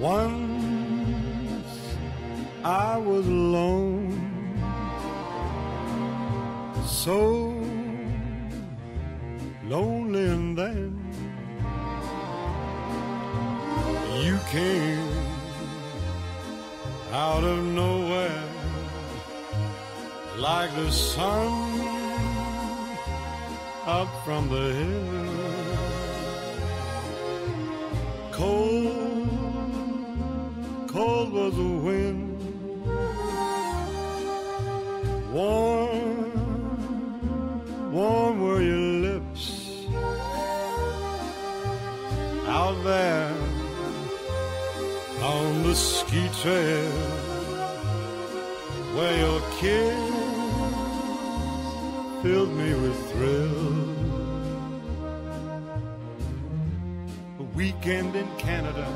Once I was alone, so lonely, and then you came out of nowhere like the sun up from the hill. Cold was the wind, warm were your lips. Out there on the ski trail, where your kiss filled me with thrill. A weekend in Canada,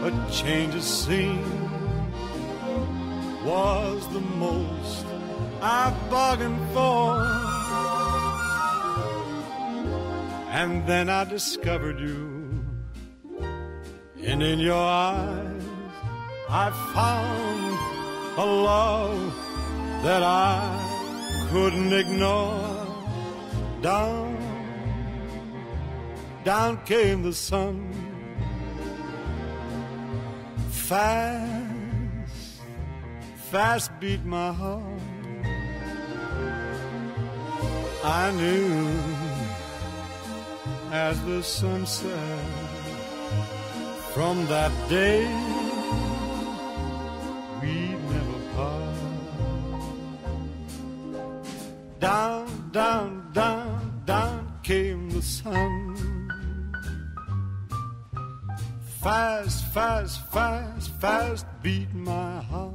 a change of scene, was the most I bargained for. And then I discovered you, and in your eyes I found a love that I couldn't ignore. Down came the sun, fast beat my heart. I knew as the sun set. From that day, we never part. Down came the sun. Fast beat my heart.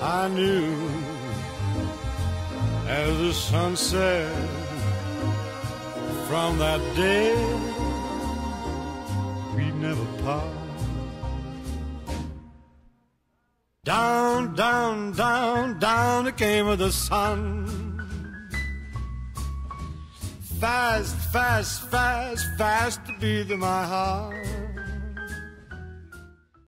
I knew as the sun set. From that day, never part. Down it came with the sun. Fast to beat my heart.